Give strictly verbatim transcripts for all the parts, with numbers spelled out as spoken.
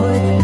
Rồi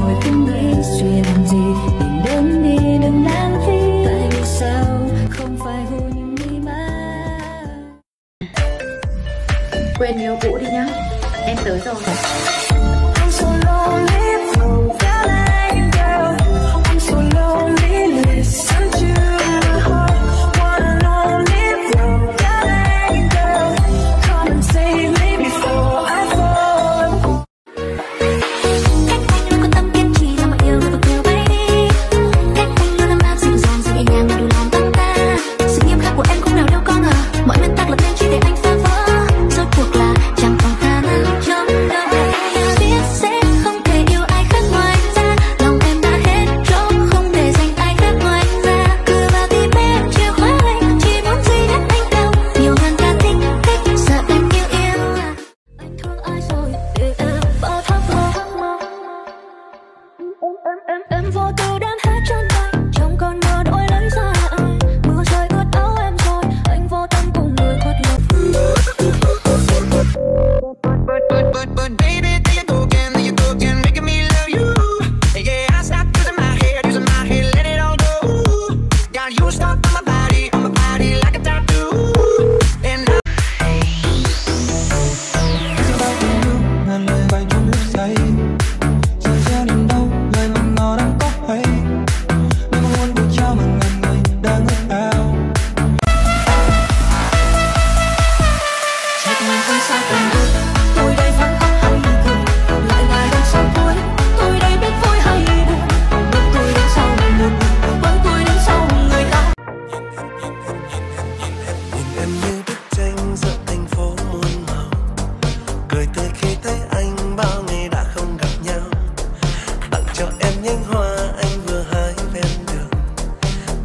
nhánh hoa anh vừa hái bên đường,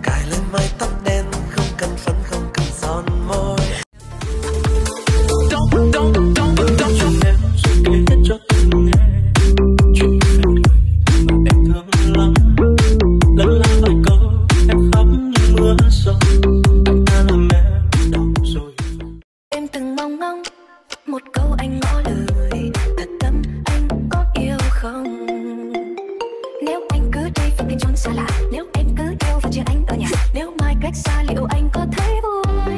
cài lên mái tóc đen không cần phấn không cần son môi. Em từng mong ngóng một câu anh ngỏ lời, thật tâm anh có yêu không? Nếu anh cứ đi và anh trốn xa lạ, nếu em cứ yêu và chờ anh ở nhà, nếu mai cách xa liệu anh có thấy vui?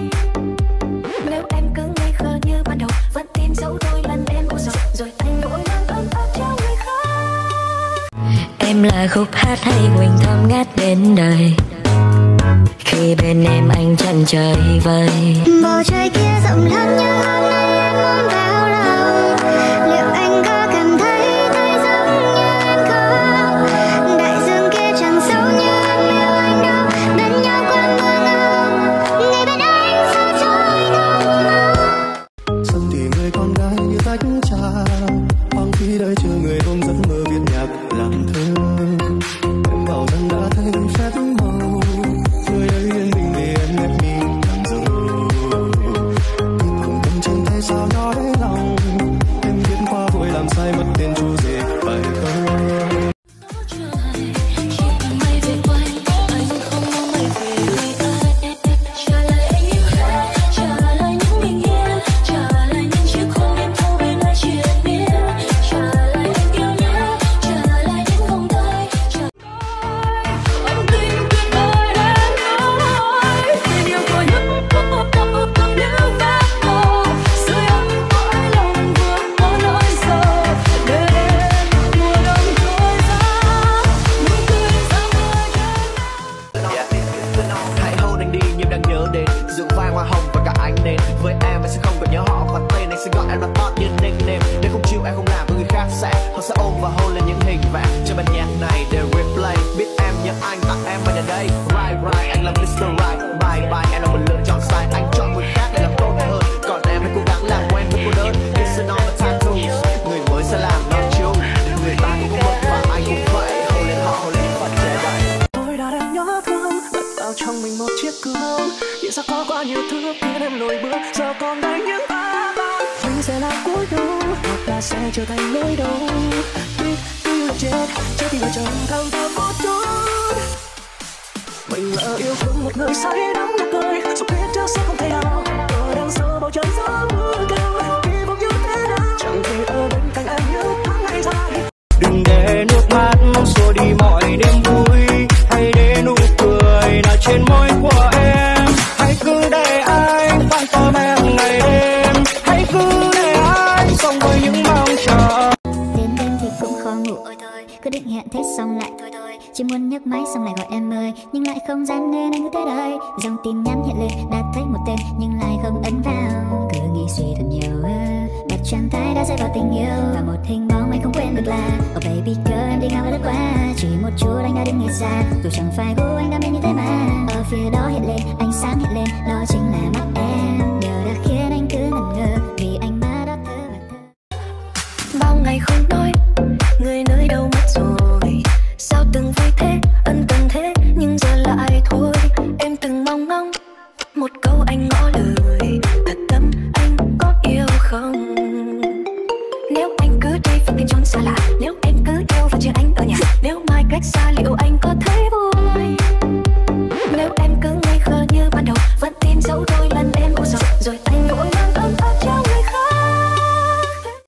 Nếu em cứ ngây khờ như ban đầu, vẫn tin dấu đôi lần em ôm rồi, rồi anh nỗi mang ấm áp cho người khác. Em là khúc hát hay mình thơm ngát đến đời, khi bên em anh chăn trời vơi. Bầu trời kia rộng lớn như hôm nay em ôm vào lòng, liệu anh có cảm thấy tay giống như em không? Đại dương kia chẳng sâu như anh yêu anh đâu, bên nhau quên mưa ngâu, ngày bên anh sao trôi ngông ngâu. Sân thì người con gái như tách trà, hoang khi đời chờ người ôm giấc mơ viết nhạc làm thơ. Em bảo rằng đã thấy phép màu. Sao có quá nhiều thứ khiến em lùi bước, giờ còn đánh những ba ba. Mình sẽ là cuối đầu, hoặc là sẽ trở thành nỗi đau. Tuy tuy là chết, trái tim là chẳng tham tham một chút. Mình lỡ yêu thương một người say đắm nụ cười, dù biết trước sẽ không thể nào. Ở đằng sau bầu trời gió mưa cao, kỳ vọng như thế nào? Chẳng thể ở bên cạnh anh những tháng ngày dài. Đừng để nước mắt mong xua đi mọi đêm vui, hãy để nụ cười nào trên môi của em. Cứ để anh quan tâm em ngày đêm, hãy cứ để anh sống với những mong chờ. Đến đêm thì cũng khó ngủ, ôi thôi cứ định hẹn thế xong lại thôi thôi, chỉ muốn nhấc máy xong lại gọi em ơi, nhưng lại không dám nên anh cứ tới đây. Dòng tin nhắn hiện lên đã thấy một tên nhưng lại không ấn vào, cứ nghĩ suy thật nhiều á. Đặt chân tay đã rơi vào tình yêu và một hình bóng anh không quên được là oh baby girl, em đi ngang qua lướt qua, chỉ một chút anh đã đứng nghe xa, dù chẳng phải gu anh đã mê như thế mà. Ở phía đó hiện lên ánh sáng hiện lên, đó chính là mắt em, điều đã khiến anh cứ ngẩn ngơ vì anh mắt đã thơ và thơ. Bao ngày không nói, người nơi đâu mất rồi, sao từng vui thế ân cần thế nhưng giờ lại thôi. Em từng mong ngóng một câu anh ngỏ lời, thật tâm anh có yêu không? Nếu anh cứ đi và anh trốn xa lạ, nếu em cứ yêu và chờ anh ở nhà, nếu mai cách xa liệu anh có thấy vui?